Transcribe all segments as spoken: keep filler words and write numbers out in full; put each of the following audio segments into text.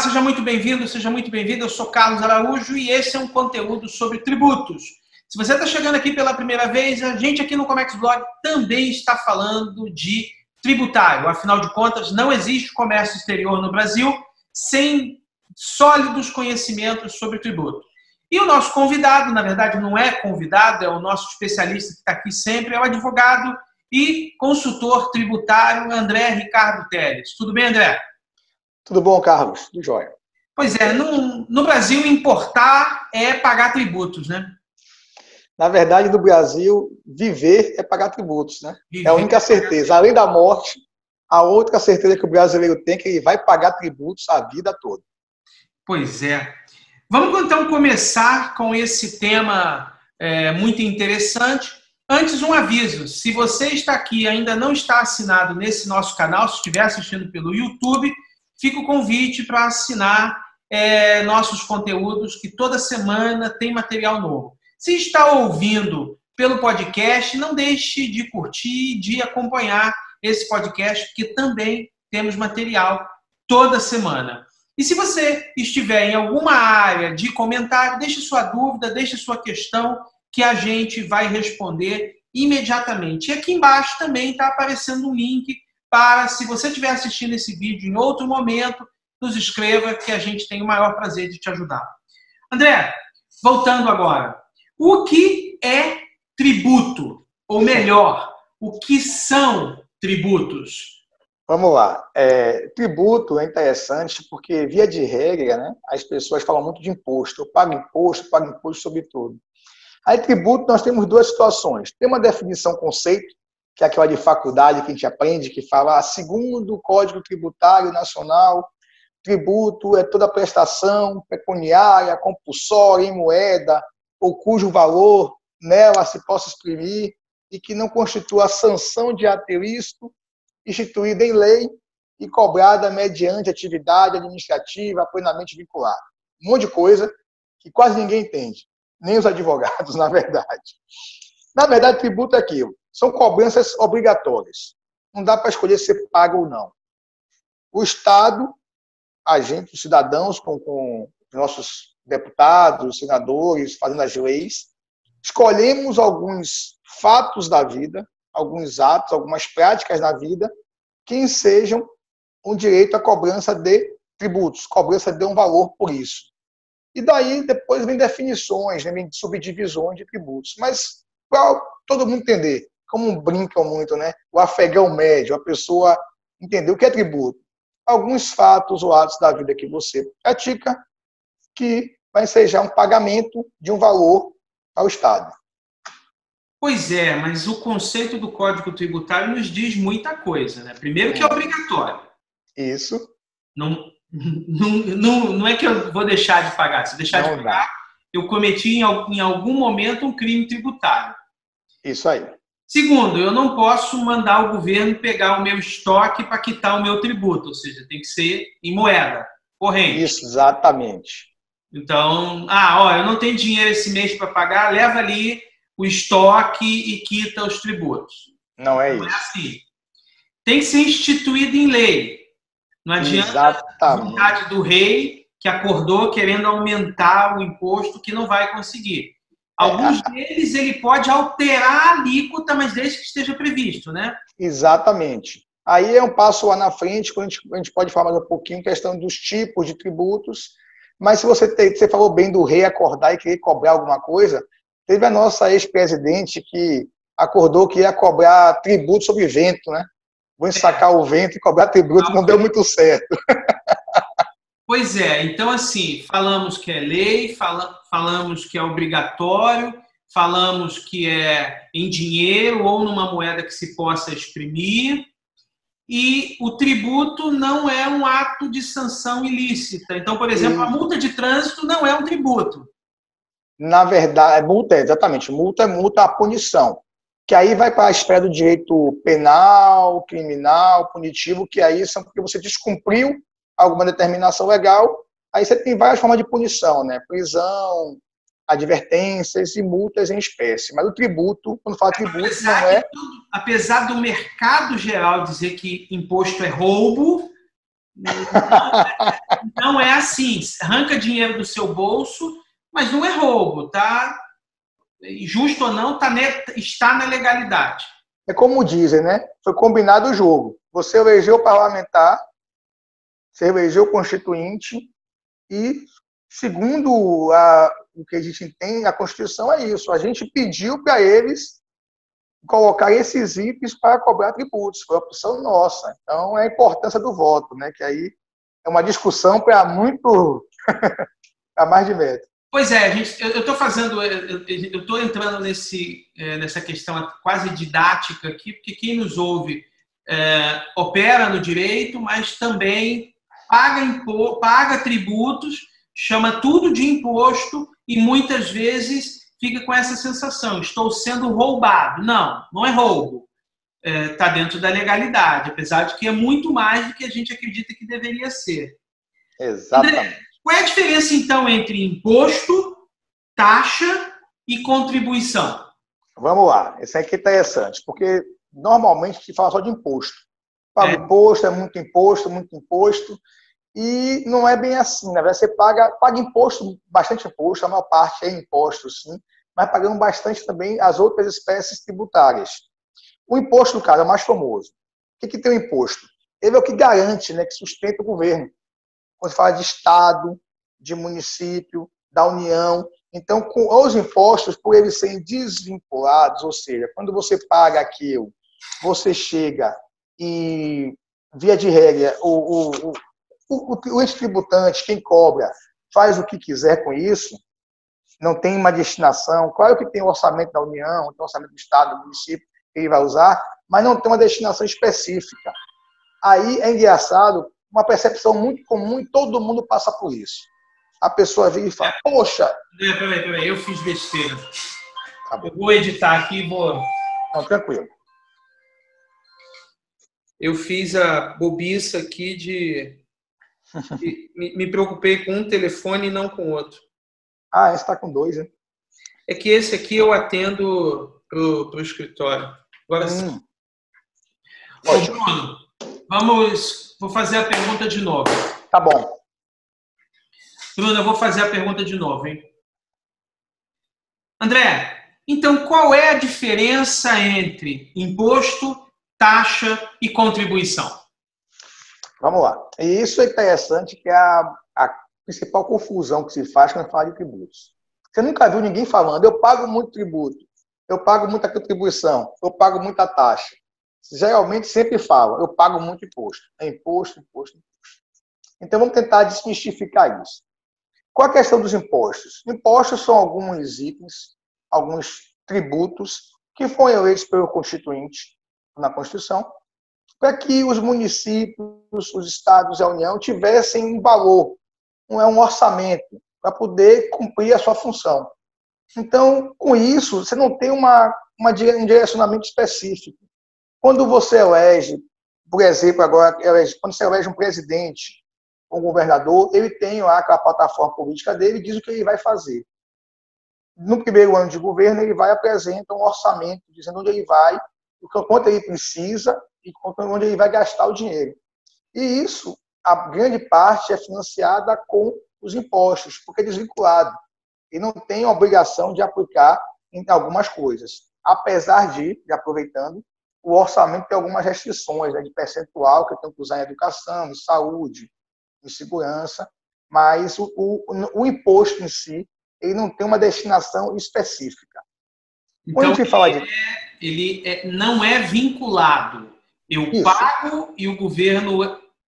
seja muito bem-vindo, seja muito bem-vinda. Eu sou Carlos Araújo e esse é um conteúdo sobre tributos. Se você está chegando aqui pela primeira vez, a gente aqui no Comex Blog também está falando de tributário. Afinal de contas, não existe comércio exterior no Brasil sem sólidos conhecimentos sobre tributo. E o nosso convidado, na verdade não é convidado, é o nosso especialista que está aqui sempre, é o advogado e consultor tributário André Ricardo Teles. Tudo bem, André? Tudo bom, Carlos? Tudo jóia. Pois é, no, no Brasil importar é pagar tributos, né? Na verdade, no Brasil, viver é pagar tributos, né? Viver é a única certeza. Além da morte, a outra certeza que o brasileiro tem é que ele vai pagar tributos a vida toda. Pois é. Vamos, então, começar com esse tema é, muito interessante. Antes, um aviso. Se você está aqui e ainda não está assinado nesse nosso canal, se estiver assistindo pelo YouTube, fica o convite para assinar é, nossos conteúdos, que toda semana tem material novo. Se está ouvindo pelo podcast, não deixe de curtir, de acompanhar esse podcast, porque também temos material toda semana. E se você estiver em alguma área de comentário, deixe sua dúvida, deixe sua questão, que a gente vai responder imediatamente. E aqui embaixo também está aparecendo um link para, se você estiver assistindo esse vídeo em outro momento, nos escreva, que a gente tem o maior prazer de te ajudar. André, voltando agora. O que é tributo? Ou melhor, o que são tributos? Vamos lá. É, tributo é interessante porque, via de regra, né, as pessoas falam muito de imposto. Eu pago imposto, pago imposto sobre tudo. Aí, tributo, nós temos duas situações. Tem uma definição conceito, que é aquela de faculdade que a gente aprende, que fala, ah, segundo o Código Tributário Nacional, tributo é toda prestação pecuniária, compulsória, em moeda, ou cujo valor nela se possa exprimir e que não constitua sanção de aterisco instituída em lei e cobrada mediante atividade administrativa plenamente vinculada. Um monte de coisa que quase ninguém entende, nem os advogados, na verdade. Na verdade, tributo é aquilo. São cobranças obrigatórias. Não dá para escolher se paga ou não. O Estado, a gente, os cidadãos, com, com nossos deputados, senadores, fazendo as leis, escolhemos alguns fatos da vida, alguns atos, algumas práticas da vida, que ensejam um direito à cobrança de tributos, cobrança de um valor por isso. E daí, depois, vem definições, né, vem subdivisões de tributos. Mas, para todo mundo entender, como brincam muito, né, o afegão médio, a pessoa entender o que é tributo. Alguns fatos ou atos da vida que você pratica, que vai ensejar um pagamento de um valor ao Estado. Pois é, mas o conceito do Código Tributário nos diz muita coisa, né? Primeiro que é obrigatório. Isso. Não, não, não, não é que eu vou deixar de pagar. Se eu deixar não de pagar, dá. Eu cometi em algum, em algum momento um crime tributário. Isso aí. Segundo, eu não posso mandar o governo pegar o meu estoque para quitar o meu tributo, ou seja, tem que ser em moeda corrente. Isso, exatamente. Então, ah, ó, eu não tenho dinheiro esse mês para pagar, leva ali o estoque e quita os tributos. Não é isso. Não é assim. Tem que ser instituído em lei. Não adianta a vontade do rei que acordou querendo aumentar o imposto que não vai conseguir. Alguns é. deles ele pode alterar a alíquota, mas desde que esteja previsto, né? Exatamente. Aí é um passo lá na frente, quando a gente, a gente pode falar mais um pouquinho questão dos tipos de tributos. Mas se você, te, você falou bem do rei acordar e querer cobrar alguma coisa, teve a nossa ex-presidente que acordou que ia cobrar tributo sobre vento, né? Vou ensacar é. o vento e cobrar tributo, não, não deu muito certo. Pois é, então assim, falamos que é lei, fala, falamos que é obrigatório, falamos que é em dinheiro ou numa moeda que se possa exprimir. E o tributo não é um ato de sanção ilícita. Então, por exemplo, a multa de trânsito não é um tributo. Na verdade, multa é, exatamente. Multa é multa, a punição. Que aí vai para a esfera do direito penal, criminal, punitivo, que aí são porque você descumpriu alguma determinação legal, aí você tem várias formas de punição, né? Prisão, advertências e multas em espécie. Mas o tributo, quando fala tributo, apesar não é... Tudo, apesar do mercado geral dizer que imposto é roubo, Então é assim, arranca dinheiro do seu bolso, mas não é roubo, tá? Justo ou não, tá, está na legalidade. É como dizem, né? Foi combinado o jogo. Você elegeu o parlamentar, você elegeu o constituinte e, segundo a, o que a gente tem na Constituição, é isso. A gente pediu para eles colocar esses I P s para cobrar tributos. Foi a opção nossa. Então, é a importância do voto, né? Que aí é uma discussão para muito... para mais de metro. Pois é, gente, eu estou fazendo, eu estou entrando nesse, nessa questão quase didática aqui, porque quem nos ouve é, opera no direito, mas também paga, impo, paga tributos, chama tudo de imposto e muitas vezes fica com essa sensação, estou sendo roubado. Não, não é roubo. Está é, dentro da legalidade, apesar de que é muito mais do que a gente acredita que deveria ser. Exatamente. André, qual é a diferença, então, entre imposto, taxa e contribuição? Vamos lá. Esse aqui é interessante, porque normalmente a gente fala só de imposto. Fala é. imposto, é muito imposto, muito imposto. E não é bem assim. Na verdade, você paga, paga imposto, bastante imposto, a maior parte é imposto, sim, mas pagamos bastante também as outras espécies tributárias. O imposto, no caso, é o mais famoso. O que, que tem o imposto? Ele é o que garante, né, que sustenta o governo. Quando se fala de Estado, de município, da União. Então, com os impostos, por eles serem desvinculados, ou seja, quando você paga aquilo, você chega e, via de regra, o, o, o, o, o ex-tributante, quem cobra, faz o que quiser com isso, não tem uma destinação. Claro que tem o orçamento da União, tem o orçamento do Estado, do município, que ele vai usar, mas não tem uma destinação específica. Aí é engraçado, uma percepção muito comum e todo mundo passa por isso. A pessoa vem e fala, poxa... Peraí, peraí, eu fiz besteira. Tá, eu vou editar aqui e vou... Não, tranquilo. Eu fiz a bobiça aqui de... de... me, me preocupei com um telefone e não com outro. Ah, esse está com dois, né? É que esse aqui eu atendo pro, pro escritório. Agora hum. sim. Ô, Bruno, vamos... Vou fazer a pergunta de novo. Tá bom. Bruno, eu vou fazer a pergunta de novo, hein? André, então qual é a diferença entre imposto, taxa e contribuição? Vamos lá. E isso é interessante, que é a, a principal confusão que se faz quando fala de tributos. Você nunca viu ninguém falando, eu pago muito tributo, eu pago muita contribuição, eu pago muita taxa. Geralmente sempre falam, eu pago muito imposto. É imposto, imposto, imposto. Então vamos tentar desmistificar isso. Qual a questão dos impostos? Impostos são alguns itens, alguns tributos que foram eleitos pelo Constituinte na Constituição, para que os municípios, os estados e a União tivessem um valor, um orçamento, para poder cumprir a sua função. Então, com isso, você não tem uma, uma, um direcionamento específico. Quando você elege, por exemplo, agora, elege, quando você elege um presidente, um governador, ele tem lá a plataforma política dele e diz o que ele vai fazer. No primeiro ano de governo, ele vai apresentar um orçamento, dizendo onde ele vai, quanto ele precisa e onde ele vai gastar o dinheiro. E isso, a grande parte, é financiada com os impostos, porque é desvinculado. Ele não tem a obrigação de aplicar em algumas coisas. Apesar de, já aproveitando, o orçamento tem algumas restrições, né, de percentual que eu tenho que usar em educação, em saúde, em segurança, mas o, o, o imposto em si, ele não tem uma destinação específica. Então, ele, fala de... é, ele é, não é vinculado. Eu Isso. pago e o governo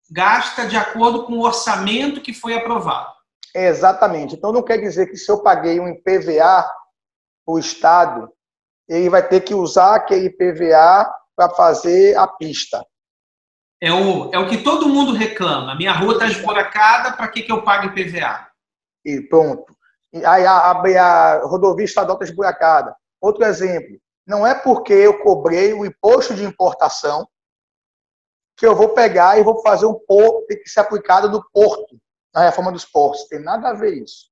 gasta de acordo com o orçamento que foi aprovado. É, exatamente. Então, não quer dizer que se eu paguei um I P V A para o Estado, ele vai ter que usar aquele I P V A para fazer a pista. É o, é o que todo mundo reclama. Minha rua está esburacada, para que, que eu pago I P V A? E pronto. Aí a, a, a rodovia estadual está esburacada. Outro exemplo. Não é porque eu cobrei o imposto de importação que eu vou pegar e vou fazer um porto, tem que ser aplicado no porto, na reforma dos portos. Tem nada a ver isso.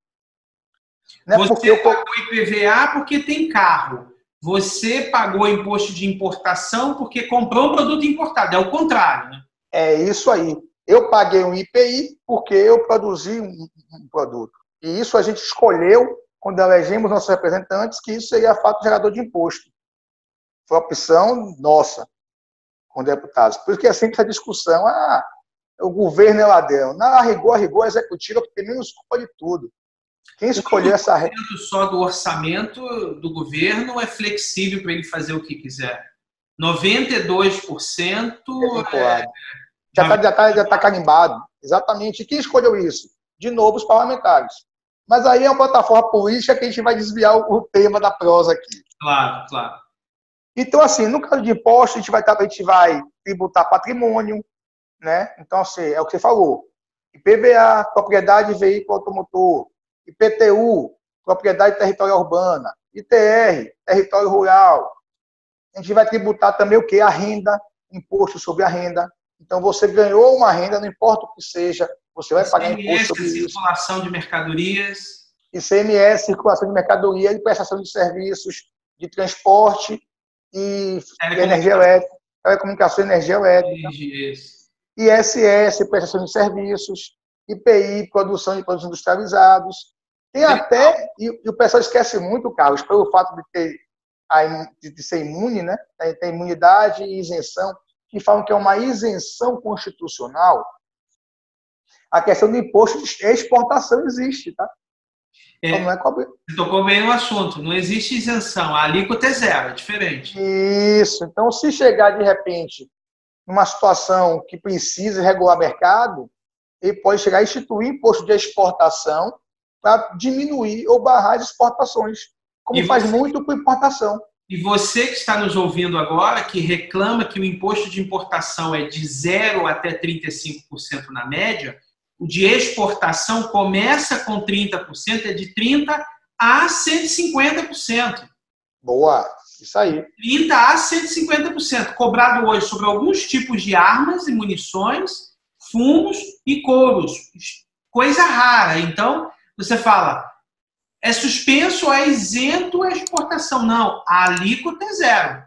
Não é Você porque eu pagou I P V A porque tem carro. Você pagou imposto de importação porque comprou um produto importado. É o contrário, né? É isso aí. Eu paguei um I P I porque eu produzi um, um produto. E isso a gente escolheu quando elegemos nossos representantes, que isso seria fato gerador de imposto. Foi a opção nossa, com deputados. Por isso que é sempre essa discussão, ah, o governo é ladrão. Na rigor, a rigor, a executiva tem menos culpa de tudo. Quem escolheu essa regra... Só do orçamento do governo é flexível para ele fazer o que quiser. noventa e dois por cento... É... Já está já tá, já tá carimbado. Exatamente. E quem escolheu isso? De novo, os parlamentares. Mas aí é uma plataforma política que a gente vai desviar o tema da prosa aqui. Claro, claro. Então, assim, no caso de imposto, a gente vai, a gente vai tributar patrimônio, né? Então, assim, é o que você falou. I P V A, propriedade de veículo automotor. I P T U, propriedade territorial urbana. I T R, território rural. A gente vai tributar também o quê? A renda, imposto sobre a renda. Então, você ganhou uma renda, não importa o que seja, você vai pagar imposto sobre isso. I C M S, circulação de mercadorias. I C M S, circulação de mercadoria e prestação de serviços de transporte e energia elétrica, telecomunicação e energia elétrica. I S S, prestação de serviços. I P I, produção de produtos industrializados. Tem até, e o pessoal esquece muito, Carlos, pelo fato de ter a, de ser imune, né? Tem imunidade e isenção, que falam que é uma isenção constitucional. A questão do imposto de exportação existe, tá? É, então não é cobre... Você tocou bem no assunto, não existe isenção, a alíquota é zero, é diferente. Isso, então se chegar de repente numa situação que precisa regular mercado, ele pode chegar a instituir imposto de exportação para diminuir ou barrar as exportações, como e faz você... muito com importação. E você que está nos ouvindo agora, que reclama que o imposto de importação é de zero até trinta e cinco por cento na média, o de exportação começa com trinta por cento, é de trinta por cento a cento e cinquenta por cento. Boa, isso aí. trinta por cento a cento e cinquenta por cento, cobrado hoje sobre alguns tipos de armas e munições, fumos e couros. Coisa rara. Então, você fala... É suspenso ou é isento a exportação? Não, a alíquota é zero.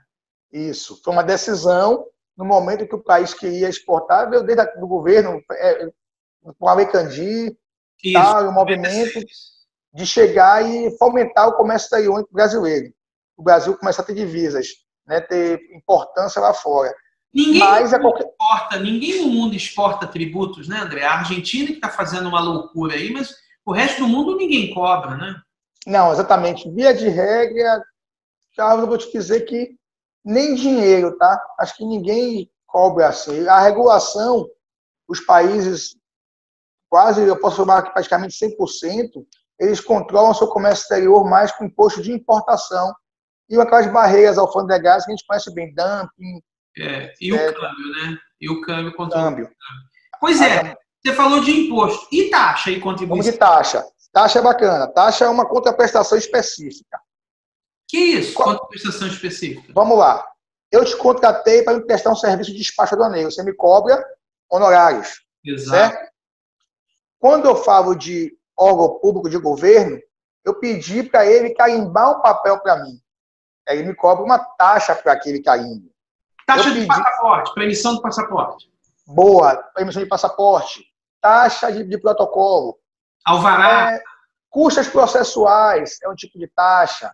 Isso, foi uma decisão no momento que o país queria exportar, veio desde o governo, é, com a Lei Candir, tal, o movimento de chegar e fomentar o comércio exterior brasileiro. O Brasil começar a ter divisas, né, ter importância lá fora. Ninguém, Mas, no mundo qualquer... exporta, ninguém no mundo exporta tributos, né, André? A Argentina que está fazendo uma loucura aí, mas... O resto do mundo ninguém cobra, né? Não, exatamente. Via de regra, Carlos, eu vou te dizer que nem dinheiro, tá? Acho que ninguém cobra assim. A regulação, os países, quase, eu posso falar que praticamente cem por cento, eles controlam seu comércio exterior mais com imposto de importação. E aquelas barreiras alfandegárias que a gente conhece bem, dumping... É, e é, o câmbio, né? E o câmbio contra o câmbio. Pois é. Você falou de imposto. E taxa e contribuição? Vamos de taxa. Taxa é bacana. Taxa é uma contraprestação específica. Que isso? Qual... Contraprestação específica? Vamos lá. Eu te contratei para me prestar um serviço de despacho aduaneiro. Você me cobra honorários. Exato. Certo? Quando eu falo de órgão público de governo, eu pedi para ele carimbar um papel para mim. Aí ele me cobra uma taxa para aquele carimbo. Taxa eu de pedi... passaporte, para emissão do passaporte. Boa, para emissão de passaporte. Taxa de, de protocolo. Alvará. É, custas processuais é um tipo de taxa.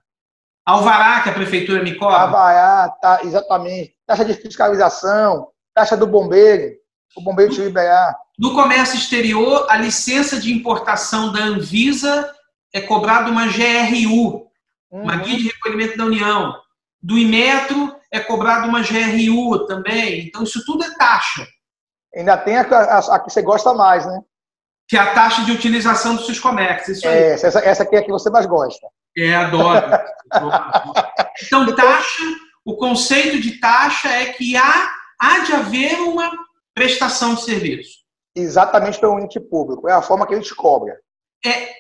Alvará, que a prefeitura me cobra. Alvará, tá, exatamente. Taxa de fiscalização, taxa do bombeiro, o bombeiro no, te liberar. No comércio exterior, a licença de importação da Anvisa é cobrada uma G R U, uhum. uma Guia de Recolhimento da União. Do Inmetro é cobrada uma G R U também. Então, isso tudo é taxa. Ainda tem a, a, a que você gosta mais, né? Que é a taxa de utilização do Siscomex. Isso é, aí. Essa, essa aqui é a que você mais gosta. É, adoro. Então, taxa, o conceito de taxa é que há, há de haver uma prestação de serviço. Exatamente pelo ente público. É a forma que ele te cobra. É,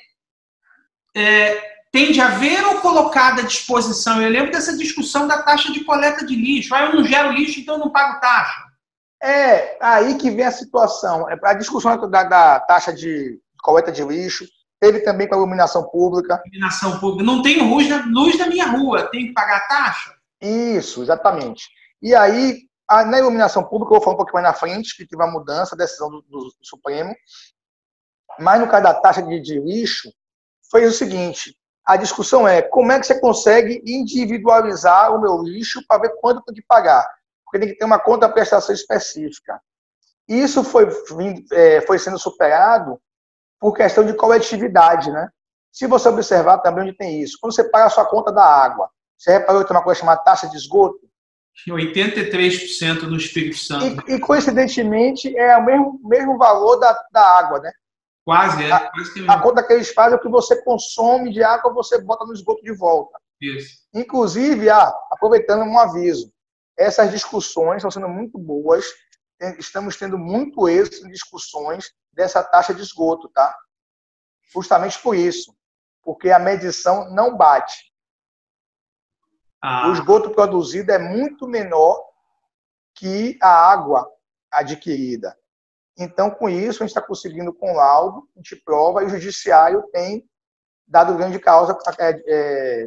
é, tem de haver ou colocada à disposição? Eu lembro dessa discussão da taxa de coleta de lixo. Ah, eu não gero lixo, então eu não pago taxa. É aí que vem a situação. A discussão da, da taxa de coleta de lixo, teve também com a iluminação pública. Iluminação pública. Não tem luz na, luz na minha rua, tem que pagar a taxa? Isso, exatamente. E aí, Ah, na iluminação pública, eu vou falar um pouquinho mais na frente, que teve uma mudança, a decisão do, do, do Supremo. Mas no caso da taxa de, de lixo, fez o seguinte, a discussão é como é que você consegue individualizar o meu lixo para ver quanto tem que pagar. Porque tem que ter uma contraprestação específica. Isso foi, foi sendo superado por questão de coletividade, né? Se você observar também onde tem isso. Quando você paga a sua conta da água, você reparou que tem uma coisa chamada taxa de esgoto? oitenta e três por cento no Espírito Santo. E, e coincidentemente, é o mesmo, mesmo valor da, da água, né? Quase, é. A, quase que... a conta que eles fazem é o que você consome de água, você bota no esgoto de volta. Isso. Inclusive, ah, aproveitando um aviso, essas discussões estão sendo muito boas, estamos tendo muito êxito em discussões dessa taxa de esgoto, tá? Justamente por isso, porque a medição não bate. Ah. O esgoto produzido é muito menor que a água adquirida. Então, com isso, a gente está conseguindo com laudo, a gente prova, e o judiciário tem dado grande causa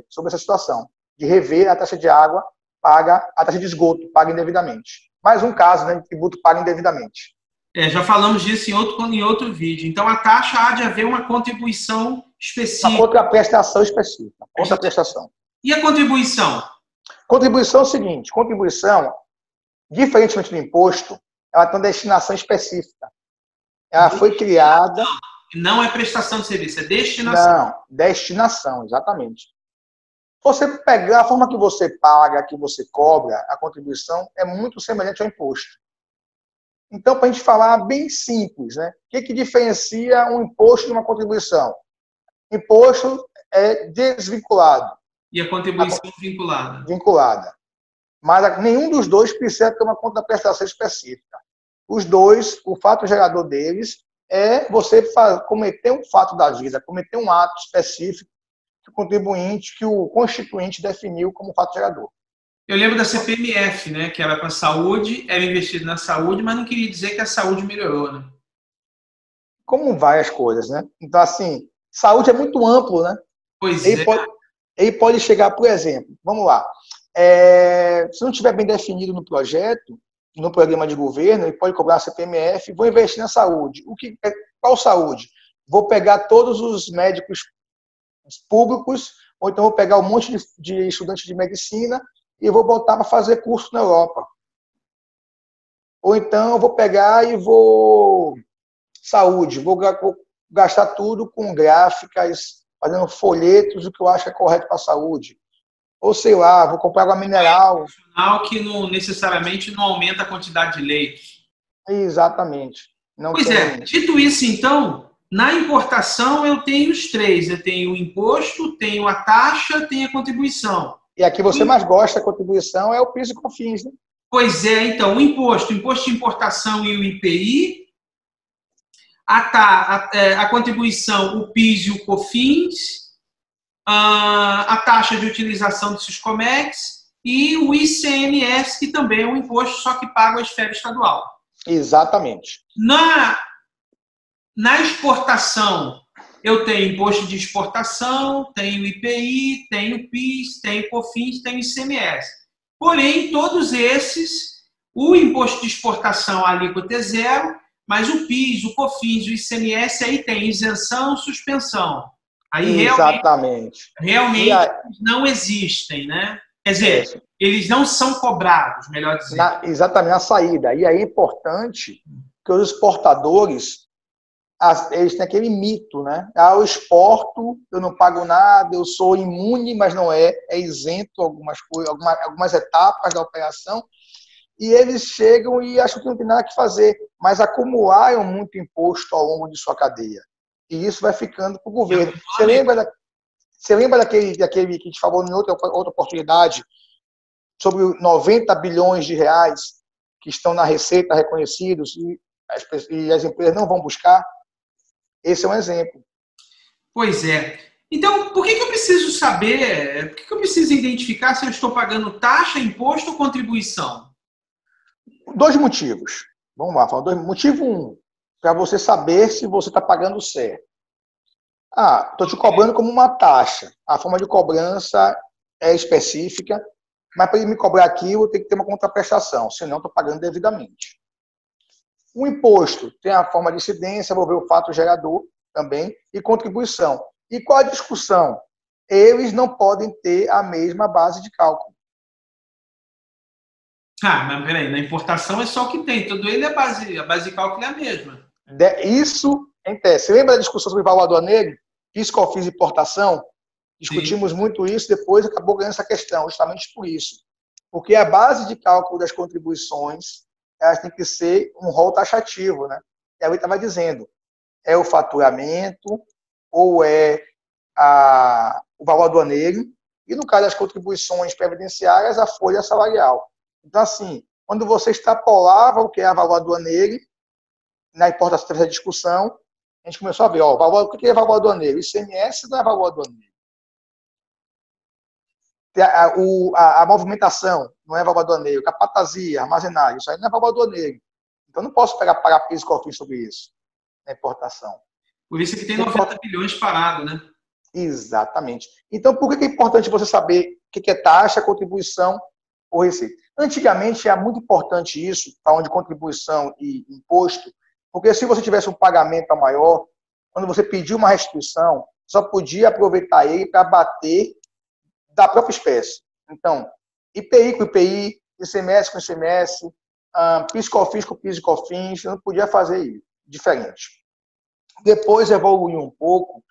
sobre essa situação, de rever a taxa de água paga, a taxa de esgoto paga indevidamente. Mais um caso, né, de tributo pago indevidamente. É, já falamos disso em outro, em outro vídeo. Então, a taxa há de haver uma contribuição específica. Uma contraprestação específica. Contraprestação. E a contribuição? Contribuição é o seguinte, contribuição, diferentemente do imposto, ela tem uma destinação específica. Ela foi criada... Não é prestação de serviço, é destinação. Não, destinação, exatamente. Você pegar a forma que você paga, que você cobra, a contribuição é muito semelhante ao imposto. Então, para a gente falar bem simples, né? O que, que diferencia um imposto de uma contribuição? Imposto é desvinculado. E a contribuição a, vinculada. Vinculada. Mas nenhum dos dois precisa ter uma contraprestação específica. Os dois, o fato gerador deles é você cometer um fato da vida, cometer um ato específico que o contribuinte, que o constituinte definiu como fato gerador. Eu lembro da C P M F, né, que era para a saúde, era investido na saúde, mas não queria dizer que a saúde melhorou, né? Como vai as coisas, né? Então, assim, saúde é muito amplo, né? Pois ele é. Pode, ele pode chegar, por exemplo, vamos lá, é, se não estiver bem definido no projeto, no programa de governo, ele pode cobrar a C P M F, vou investir na saúde. O que, qual saúde? Vou pegar todos os médicos públicos, ou então vou pegar um monte de, de estudante de medicina e vou botar para fazer curso na Europa. Ou então vou pegar e vou... Saúde, vou gastar tudo com gráficas, fazendo folhetos, o que eu acho que é correto para a saúde. Ou sei lá, vou comprar água mineral. É que não, necessariamente não aumenta a quantidade de leitos. Exatamente. Não pois tem... é, dito isso então... Na importação, eu tenho os três. Eu tenho o imposto, tenho a taxa, tenho a contribuição. E aqui você mais gosta da contribuição é o PIS e COFINS, né? Pois é, então, o imposto, o imposto de importação e o I P I, a, ta, a, a contribuição, o PIS e o COFINS, a, a taxa de utilização do Siscomex e o I C M S, que também é um imposto, só que paga a esfera estadual. Exatamente. Na... Na exportação, eu tenho imposto de exportação, tenho I P I, tenho PIS, tenho COFINS, tenho I C M S. Porém, todos esses, o imposto de exportação, a alíquota é zero, mas o PIS, o COFINS, o I C M S, aí tem isenção, suspensão. Aí, exatamente. Realmente, realmente aí... não existem, né? Quer dizer, é eles não são cobrados, melhor dizer. Na, exatamente, a saída. E aí é importante que os exportadores... Eles têm aquele mito, né? Ah, eu exporto, eu não pago nada, eu sou imune, mas não é, é isento algumas coisas, algumas, algumas etapas da operação. E eles chegam e acham que não tem nada que fazer, mas acumularam muito imposto ao longo de sua cadeia. E isso vai ficando para o governo. Você lembra, da, você lembra daquele, daquele que a gente falou em outra, outra oportunidade sobre noventa bilhões de reais que estão na Receita reconhecidos e as, e as empresas não vão buscar? Esse é um exemplo. Pois é. Então, por que eu preciso saber, por que eu preciso identificar se eu estou pagando taxa, imposto ou contribuição? Dois motivos. Vamos lá, falar dois. Motivo um, para você saber se você está pagando certo. Ah, estou te cobrando como uma taxa. A forma de cobrança é específica. mas para ele me cobrar aquilo, eu tenho que ter uma contraprestação, senão estou pagando devidamente. O imposto tem a forma de incidência, vou ver o fato gerador também, e contribuição. E qual a discussão? Eles não podem ter a mesma base de cálculo. Ah, mas peraí, na importação é só o que tem, todo ele é base, a base de cálculo é a mesma. De, isso em tese. Você lembra da discussão sobre valor aduaneiro? P I S, COFINS e importação? Discutimos Sim. muito isso, depois acabou ganhando essa questão, justamente por isso. Porque a base de cálculo das contribuições, elas têm que ser um rol taxativo, né? E aí eu estava dizendo, é o faturamento, ou é a, o valor aduaneiro, e no caso das contribuições previdenciárias, a folha salarial. Então, assim, quando você extrapolava o que é a valor aduaneiro, na importância dessa discussão, a gente começou a ver, ó, valor, o que é valor aduaneiro? I C M S não é valor aduaneiro. A, o, a, a movimentação não é valor aduaneiro, capatazia, armazenagem, isso aí não é valor aduaneiro. Então, não posso pegar para P I S e COFINS sobre isso, na importação. Por isso que tem noventa bilhões parado, né? Exatamente. Então, por que é importante você saber o que é taxa, contribuição ou receita? Antigamente, era muito importante isso, falando de contribuição e imposto, porque se você tivesse um pagamento maior, quando você pediu uma restituição, só podia aproveitar ele para bater da própria espécie. Então, I P I com I P I, I C M S com I C M S, um, P I S COFINS com P I S e COFINS, não podia fazer isso, diferente. Depois evoluiu um pouco,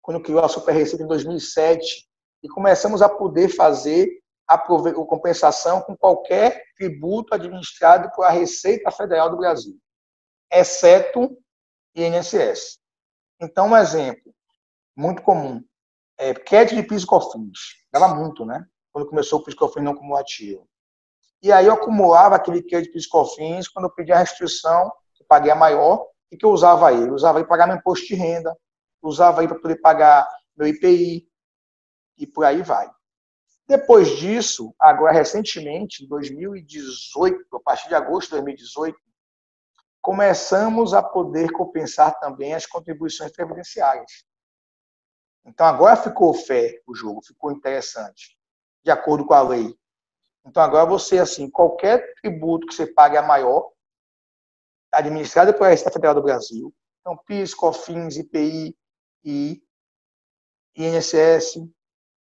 quando criou a Super Receita em dois mil e sete, e começamos a poder fazer a compensação com qualquer tributo administrado pela Receita Federal do Brasil, exceto I N S S. Então, um exemplo muito comum, é, crédito de P I S e COFINS. Dava muito, né? Quando começou o P I S e COFINS não cumulativo. E aí eu acumulava aquele crédito de P I S e COFINS quando eu pedi a restituição, que paguei a maior, e que eu usava ele. Eu usava ele para pagar meu imposto de renda, usava ele para poder pagar meu I P I, e por aí vai. Depois disso, agora recentemente, em dois mil e dezoito, a partir de agosto de dois mil e dezoito, começamos a poder compensar também as contribuições previdenciárias. Então, agora ficou fair o jogo, ficou interessante, de acordo com a lei. Então, agora você, assim, qualquer tributo que você pague a maior, administrado pela Receita Federal do Brasil, então P I S, COFINS, I P I, I, I N S S,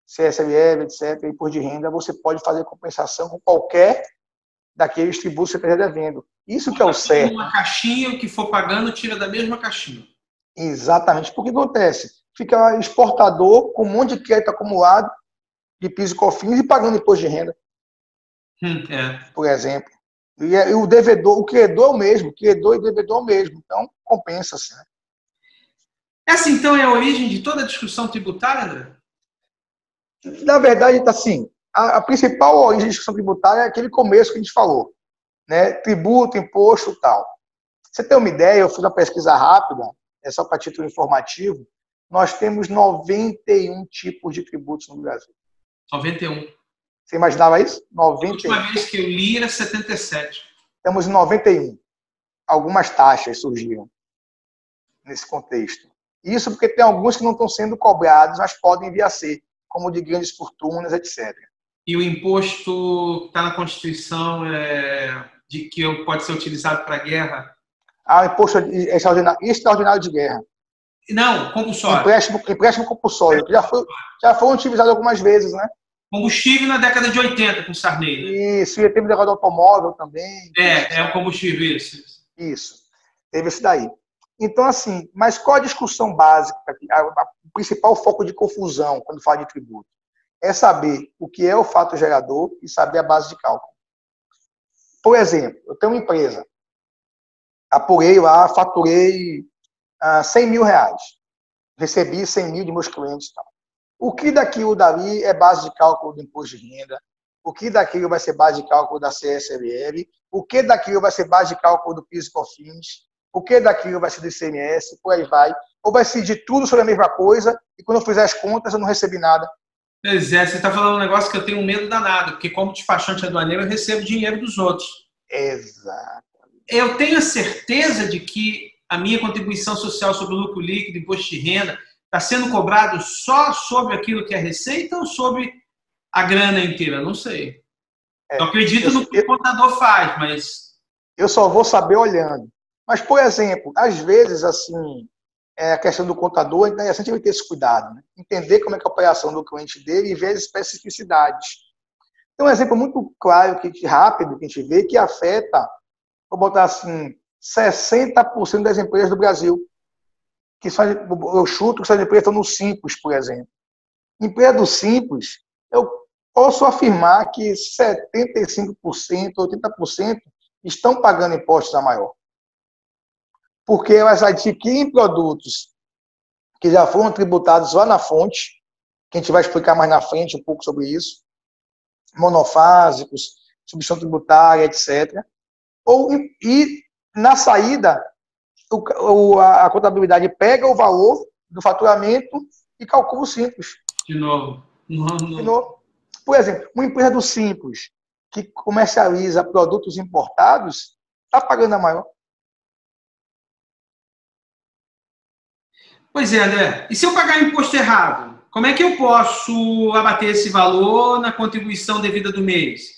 C S L L, etcétera, e por de renda, você pode fazer compensação com qualquer daqueles tributos que você esteja devendo. Isso que é o certo. Uma caixinha, o que for pagando, tira da mesma caixinha. Exatamente. Porque acontece? Fica exportador com um monte de crédito acumulado de P I S e COFINS e pagando imposto de renda. Hum, é. Por exemplo. E o devedor, o credor é o mesmo, o credor e o devedor é o mesmo. Então, compensa-se. Né? Essa, então, é a origem de toda a discussão tributária, André? Na verdade, assim, a, a principal origem da discussão tributária é aquele começo que a gente falou. Né? Tributo, imposto e tal. Você tem uma ideia, eu fiz uma pesquisa rápida, é só para título informativo, nós temos noventa e um tipos de tributos no Brasil. noventa e um. Você imaginava isso? noventa e um. A última vez que eu li era setenta e sete. Temos noventa e um. Algumas taxas surgiram nesse contexto. Isso porque tem alguns que não estão sendo cobrados, mas podem vir a ser, como de grandes fortunas, etcétera. E o imposto que está na Constituição é de que pode ser utilizado para guerra? Ah, imposto extraordinário, extraordinário de guerra. Não, compulsório. Empréstimo, empréstimo compulsório. Já foi, já foi utilizado algumas vezes, né? Combustível na década de oitenta, com Sarney. Né? Isso, e teve o negócio do automóvel também. É, é o combustível, isso. Isso, teve esse daí. Então, assim, mas qual a discussão básica, o principal foco de confusão quando fala de tributo? É saber o que é o fato gerador e saber a base de cálculo. Por exemplo, eu tenho uma empresa, apurei lá, faturei ah, cem mil reais. Recebi cem mil de meus clientes e tal. O que daquilo dali é base de cálculo do imposto de renda? O que daquilo vai ser base de cálculo da C S L L? O que daquilo vai ser base de cálculo do P I S e COFINS? O que daquilo vai ser do I C M S? Por aí vai. Ou vai ser de tudo sobre a mesma coisa e quando eu fizer as contas eu não recebi nada? Pois é, você está falando um negócio que eu tenho medo danado, porque como despachante aduaneiro eu recebo dinheiro dos outros. Exato. Eu tenho a certeza de que a minha contribuição social sobre o lucro líquido, imposto de renda, está sendo cobrado só sobre aquilo que é receita ou sobre a grana inteira? Não sei. É, eu acredito eu, no que eu, o contador faz, mas... Eu só vou saber olhando. Mas, por exemplo, às vezes, assim, é, a questão do contador, é sempre vai ter esse cuidado, né? Entender como é que é a operação do cliente dele e ver as especificidades. Tem um exemplo muito claro, que, rápido, que a gente vê, que afeta, vou botar assim, sessenta por cento das empresas do Brasil. Que são, eu chuto que essas empresas estão no Simples, por exemplo. Empresa do Simples, eu posso afirmar que setenta e cinco por cento, oitenta por cento estão pagando impostos a maior. Porque elas adquirem produtos que já foram tributados lá na fonte, que a gente vai explicar mais na frente um pouco sobre isso, monofásicos, substituição tributária, etcétera. Ou, e, na saída, o, a, a contabilidade pega o valor do faturamento e calcula o Simples. De novo. Não, não. De novo. Por exemplo, uma empresa do Simples que comercializa produtos importados está pagando a maior. Pois é, André. E se eu pagar imposto errado? Como é que eu posso abater esse valor na contribuição devida do mês?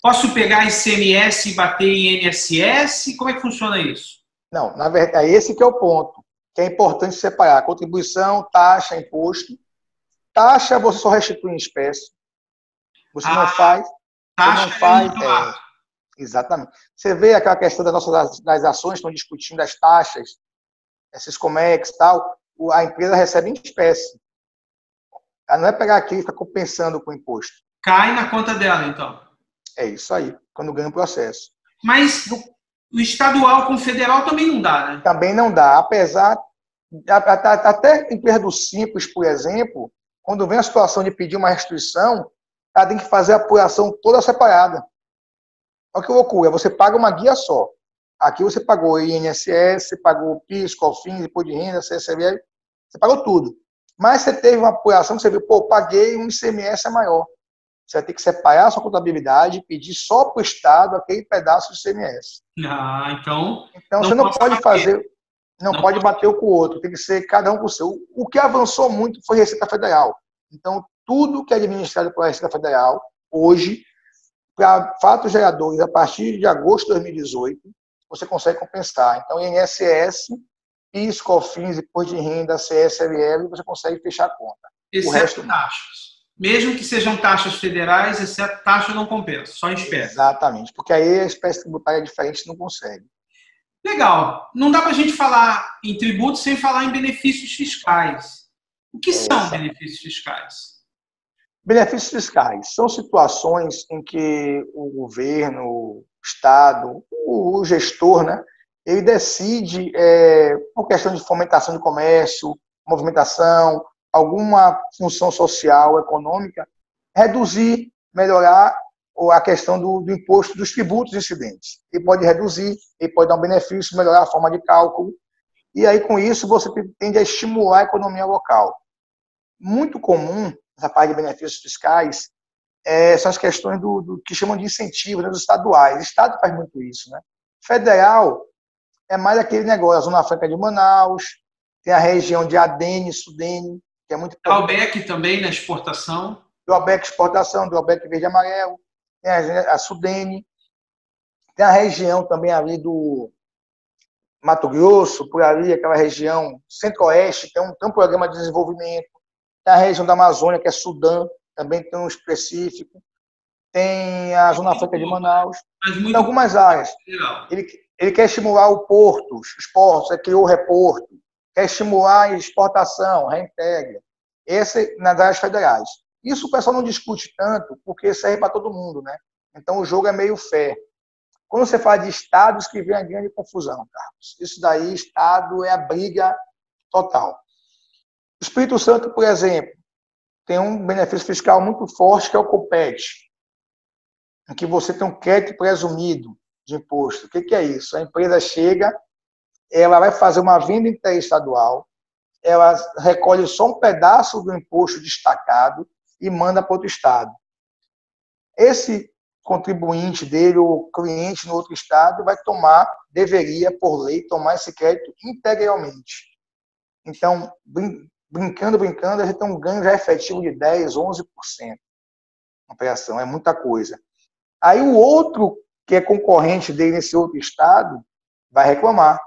Posso pegar I C M S e bater em I N S S? Como é que funciona isso? Não, na verdade, é esse que é o ponto, que é importante separar. Contribuição, taxa, imposto. Taxa você só restitui em espécie. Você ah, não faz... Taxa você não faz, é, exatamente. Você vê aquela questão das nossas das ações, estão discutindo as taxas, esses Comex e tal, a empresa recebe em espécie. Ela não é pegar aquilo e ficar compensando com o imposto. Cai na conta dela, então. É isso aí, quando ganha o processo. Mas o estadual com o federal também não dá, né? Também não dá, apesar... Até empresa do Simples, por exemplo, quando vem a situação de pedir uma restituição, ela tem que fazer a apuração toda separada. Olha que loucura, você paga uma guia só. Aqui você pagou I N S S, você pagou P I S, COFINS, imposto de renda, C S L L, você pagou tudo. Mas você teve uma apuração que você viu, pô, paguei um I C M S maior. Você vai ter que separar a sua contabilidade e pedir só para o Estado aquele pedaço de I C M S. Ah, então... Então não você não pode bater. fazer, não, não pode, pode bater um com o outro, tem que ser cada um com o seu. O que avançou muito foi a Receita Federal. Então tudo que é administrado pela Receita Federal, hoje, para fatos geradores, a partir de agosto de dois mil e dezoito, você consegue compensar. Então I N S S... P I S, COFINS, imposto de renda, C S L L, você consegue fechar a conta. Exceto o resto, taxas. Mesmo que sejam taxas federais, exceto taxa não compensa, só em espécie. Exatamente, porque aí a espécie tributária é diferente, não consegue. Legal. Não dá para a gente falar em tributo sem falar em benefícios fiscais. O que Essa. são benefícios fiscais? Benefícios fiscais são situações em que o governo, o Estado, o gestor, né, ele decide, é, por questão de fomentação de comércio, movimentação, alguma função social, econômica, reduzir, melhorar a questão do, do imposto dos tributos incidentes. Ele pode reduzir, ele pode dar um benefício, melhorar a forma de cálculo. E aí, com isso, você tende a estimular a economia local. Muito comum, essa parte de benefícios fiscais, é, são as questões do, do que chamam de incentivos, né, dos estaduais. O Estado faz muito isso, né? Federal... É mais aquele negócio, a Zona Franca de Manaus, tem a região de Adene, Sudene, que é muito... Abeque também, na exportação. Do Abeque exportação, do Abeque verde e amarelo, tem a, a Sudene, tem a região também ali do Mato Grosso, por ali, aquela região centro-oeste, tem um, tem um programa de desenvolvimento, tem a região da Amazônia, que é Sudão, também tem um específico, tem a Zona Franca de Manaus, tem algumas áreas. Ele... Ele quer estimular o porto, os portos, ele criou o Reporto, quer estimular a exportação, Reintegra. Esse nas áreas federais. Isso o pessoal não discute tanto, porque serve para todo mundo, né? Então o jogo é meio fair. Quando você fala de estados, que vem a grande confusão, Carlos. Isso daí, estado, é a briga total. O Espírito Santo, por exemplo, tem um benefício fiscal muito forte, que é o COPET, em que você tem um crédito presumido de imposto. O que é isso? A empresa chega, ela vai fazer uma venda interestadual, ela recolhe só um pedaço do imposto destacado e manda para outro estado. Esse contribuinte dele, ou cliente no outro estado, vai tomar, deveria, por lei, tomar esse crédito integralmente. Então, brincando, brincando, a gente tem um ganho já efetivo de dez por cento, onze por cento na operação. É muita coisa. Aí o outro, que é concorrente dele nesse outro estado, vai reclamar.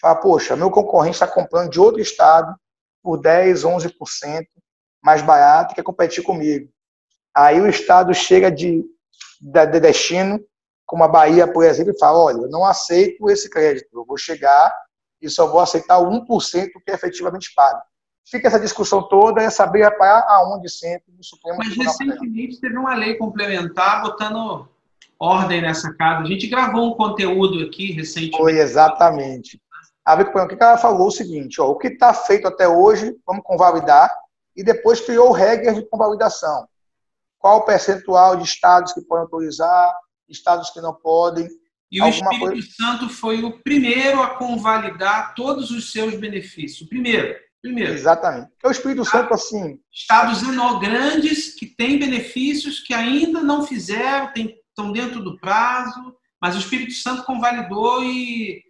Fala, poxa, meu concorrente está comprando de outro estado por dez, onze por cento mais barato, quer competir comigo. Aí o estado chega de, de destino, como a Bahia, por exemplo, e fala, olha, eu não aceito esse crédito, eu vou chegar e só vou aceitar o um por cento que é efetivamente pago. Fica essa discussão toda, é saber para aonde sempre o Supremo Tribunal Federal. Mas recentemente teve uma lei complementar botando ordem nessa casa. A gente gravou um conteúdo aqui recentemente. Foi, exatamente. A Abeque, o que ela falou o seguinte, ó, o que está feito até hoje, vamos convalidar, e depois criou regras de convalidação. Qual o percentual de estados que podem autorizar, estados que não podem. E o Espírito coisa... Santo foi o primeiro a convalidar todos os seus benefícios. Primeiro. Primeiro. Exatamente. Porque o Espírito Estado, Santo, assim... Estados grandes que têm benefícios que ainda não fizeram, tem, estão dentro do prazo, mas o Espírito Santo convalidou e...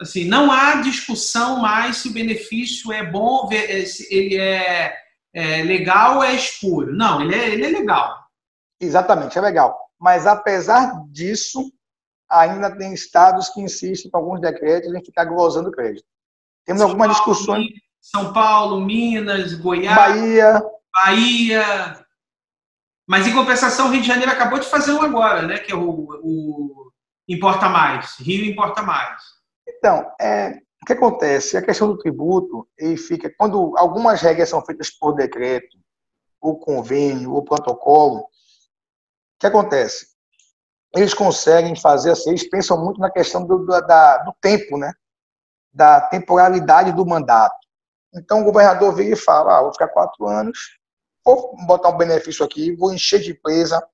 assim, não há discussão mais se o benefício é bom, se ele é, é legal ou é espúrio. Não, ele é, ele é legal. Exatamente, é legal. Mas, apesar disso, ainda tem estados que insistem com alguns decretos em ficar glosando o crédito. Temos São algumas Paulo, discussões... São Paulo, Minas, Goiás... Bahia... Bahia... Mas, em compensação, o Rio de Janeiro acabou de fazer um agora, né? Que é o, o Importa Mais. Rio Importa Mais. Então, é, o que acontece? A questão do tributo, ele fica, quando algumas regras são feitas por decreto, ou convênio, ou protocolo, o que acontece? Eles conseguem fazer assim, eles pensam muito na questão do, da, do tempo, né? Da temporalidade do mandato. Então, o governador vem e fala, ah, vou ficar quatro anos, vou botar um benefício aqui, vou encher de empresa,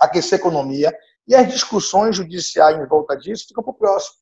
aquecer a economia, e as discussões judiciais em volta disso ficam para o próximo.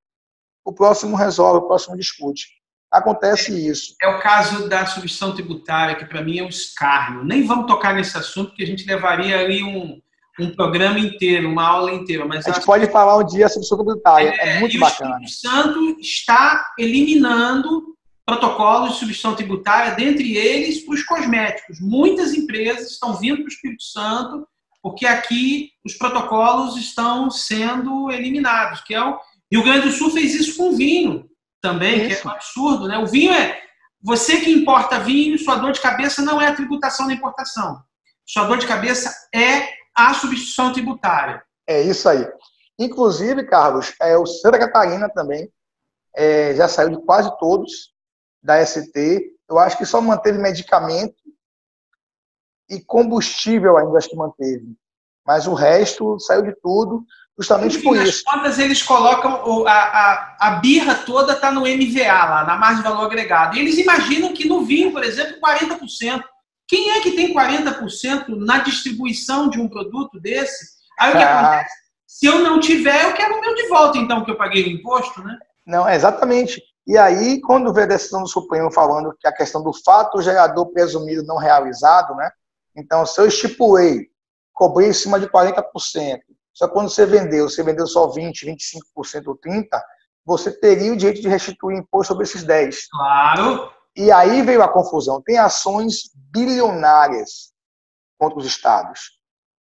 O próximo resolve, o próximo discute. Acontece é, isso. É o caso da substituição tributária, que para mim é um escárnio. Nem vamos tocar nesse assunto, porque a gente levaria ali um, um programa inteiro, uma aula inteira. Mas a gente a... pode falar um dia sobre substituição tributária, é, é muito e bacana. O Espírito Santo está eliminando protocolos de substituição tributária, dentre eles os cosméticos. Muitas empresas estão vindo para o Espírito Santo, porque aqui os protocolos estão sendo eliminados, que é o... E o Rio Grande do Sul fez isso com vinho também, isso. Que é um absurdo, né? O vinho é... Você que importa vinho, sua dor de cabeça não é a tributação da importação. Sua dor de cabeça é a substituição tributária. É isso aí. Inclusive, Carlos, é, o Santa Catarina também é, já saiu de quase todos da S T. Eu acho que só manteve medicamento e combustível ainda, acho que manteve. Mas o resto saiu de tudo... Justamente por isso. Nas contas, eles colocam... A, a, a birra toda está no M V A, lá, na margem de valor agregado. E eles imaginam que no vinho, por exemplo, quarenta por cento. Quem é que tem quarenta por cento na distribuição de um produto desse? Aí o que ah. acontece? Se eu não tiver, eu quero o meu de volta, então, que eu paguei o imposto, né? Não, exatamente. E aí, quando vê a decisão do Supremo falando que a questão do fato gerador presumido não realizado, né? Então, se eu estipulei, cobrei em cima de quarenta por cento, só quando você vendeu, você vendeu só vinte por cento, vinte e cinco por cento ou trinta por cento, você teria o direito de restituir imposto sobre esses dez por cento. Claro! E aí veio a confusão. Tem ações bilionárias contra os estados.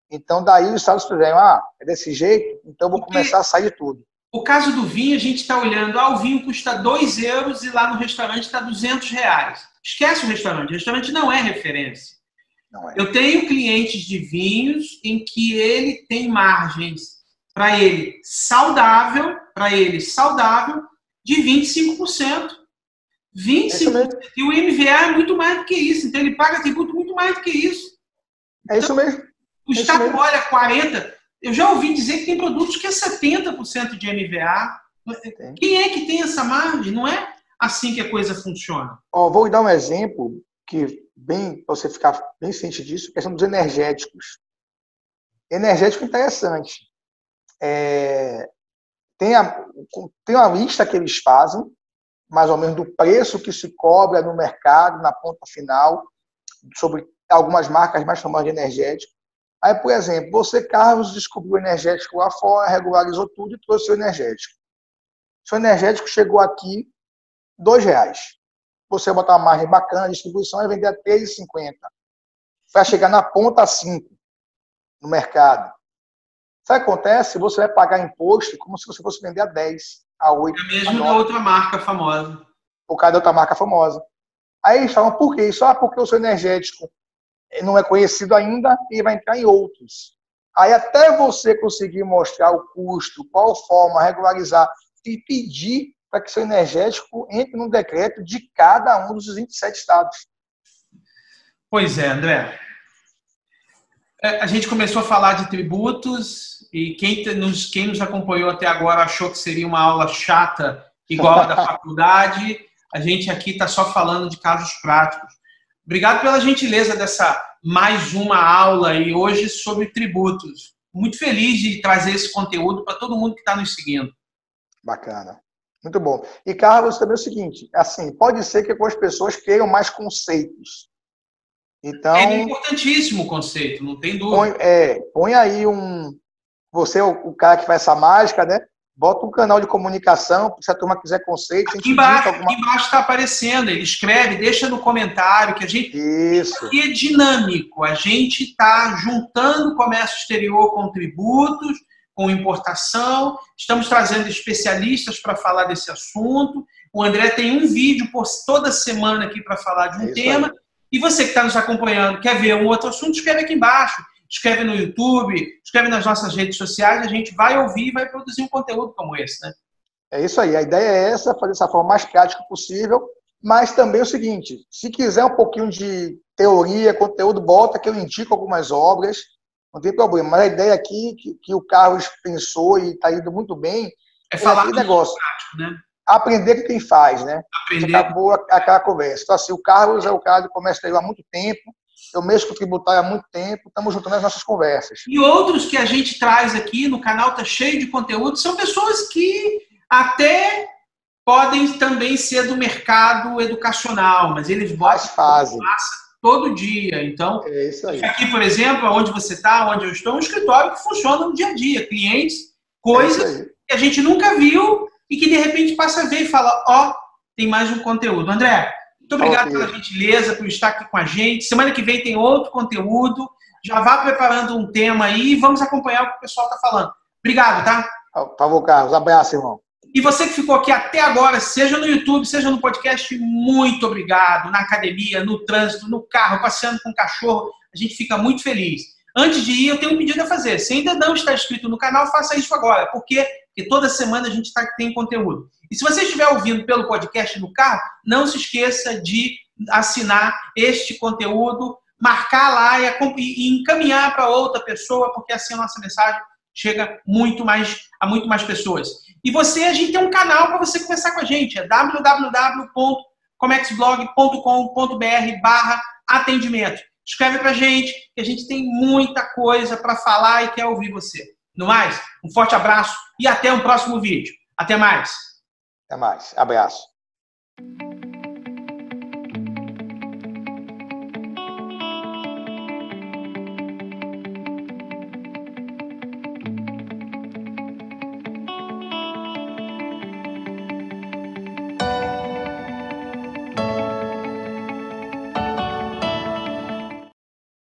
Então, daí os estados fizeram, ah, é desse jeito? Então, eu vou Porque começar a sair de tudo. O caso do vinho, a gente está olhando, ah, o vinho custa dois euros e lá no restaurante está duzentos reais. Esquece o restaurante. O restaurante não é referência. É. Eu tenho clientes de vinhos em que ele tem margens para ele saudável, para ele saudável, de vinte e cinco por cento. vinte e cinco por cento. É e o M V A é muito mais do que isso. Então, ele paga tributo muito mais do que isso. Então, é isso mesmo. O Estado é olha quarenta por cento. Eu já ouvi dizer que tem produtos que é setenta por cento de M V A. Entendi. Quem é que tem essa margem? Não é assim que a coisa funciona. Oh, vou dar um exemplo que... bem, para você ficar bem ciente disso, a questão dos energéticos. Energético interessante. É, tem, a, tem uma lista que eles fazem, mais ou menos, do preço que se cobra no mercado, na ponta final, sobre algumas marcas mais famosas de energético. Aí, por exemplo, você, Carlos, descobriu o energético lá fora, regularizou tudo e trouxe o energético. O seu energético chegou aqui dois reais. Você botar uma margem bacana de distribuição e vender a três reais e cinquenta centavos. Vai chegar na ponta a cinco reais no mercado. Sabe o que acontece? Você vai pagar imposto como se você fosse vender a dez, a oito, é mesmo a da outra marca famosa. Por causa da outra marca famosa. Aí eles falam, por quê? Só porque o seu energético não é conhecido ainda e vai entrar em outros. Aí até você conseguir mostrar o custo, qual forma, regularizar e pedir para que seu energético entre no decreto de cada um dos vinte e sete estados. Pois é, André. A gente começou a falar de tributos e quem nos, quem nos acompanhou até agora achou que seria uma aula chata igual a da faculdade. A gente aqui está só falando de casos práticos. Obrigado pela gentileza dessa mais uma aula e hoje sobre tributos. Muito feliz de trazer esse conteúdo para todo mundo que está nos seguindo. Bacana. Muito bom. E, Carlos, também é o seguinte, assim, pode ser que algumas pessoas queiram mais conceitos. Então, é importantíssimo o conceito, não tem dúvida. Põe, é, põe aí um... Você, o, o cara que faz essa mágica, né? Bota um canal de comunicação, se a turma quiser conceito... Aqui embaixo está alguma... aparecendo, ele escreve, deixa no comentário, que a gente... Isso. Aqui é dinâmico, a gente está juntando comércio exterior com tributos, com importação, estamos trazendo especialistas para falar desse assunto, o André tem um vídeo por toda semana aqui para falar de um é tema, aí. E você que está nos acompanhando, quer ver um outro assunto, escreve aqui embaixo. Escreve no YouTube, escreve nas nossas redes sociais, a gente vai ouvir e vai produzir um conteúdo como esse, né? É isso aí, a ideia é essa, fazer dessa forma mais prática possível, mas também é o seguinte, se quiser um pouquinho de teoria, conteúdo, bota que eu indico algumas obras, não tem problema, mas a ideia aqui que, que o Carlos pensou e está indo muito bem, é falar do negócio prático, né? Aprender com quem faz, né? Aprender. Acabou aquela conversa. Então, assim, o Carlos é o cara do comércio exterior há muito tempo, eu mexo com o tributário há muito tempo, estamos juntando as nossas conversas. E outros que a gente traz aqui no canal, está cheio de conteúdo, são pessoas que até podem também ser do mercado educacional, mas eles botam fazem. todo dia. Então, é isso aí. Aqui, por exemplo, onde você está, onde eu estou, é um escritório que funciona no dia a dia, clientes, coisas é que a gente nunca viu e que, de repente, passa a ver e fala, ó, oh, tem mais um conteúdo. André, muito obrigado pela gentileza, por estar aqui com a gente. Semana que vem tem outro conteúdo. Já vá preparando um tema aí e vamos acompanhar o que o pessoal está falando. Obrigado, tá? Por favor, Carlos. Abraço, irmão. E você que ficou aqui até agora, seja no YouTube, seja no podcast, muito obrigado. Na academia, no trânsito, no carro, passeando com o cachorro, a gente fica muito feliz. Antes de ir, eu tenho um pedido a fazer. Se ainda não está inscrito no canal, faça isso agora. Por quê? Porque toda semana a gente tá, tem conteúdo. E se você estiver ouvindo pelo podcast no carro, não se esqueça de assinar este conteúdo, marcar lá e encaminhar para outra pessoa, porque assim a nossa mensagem chega muito mais, a muito mais pessoas. E você, a gente tem um canal para você conversar com a gente, é w w w ponto comex blog ponto com ponto b r barra atendimento. Escreve para a gente, que a gente tem muita coisa para falar e quer ouvir você. No mais, um forte abraço e até um próximo vídeo. Até mais! Até mais. Abraço.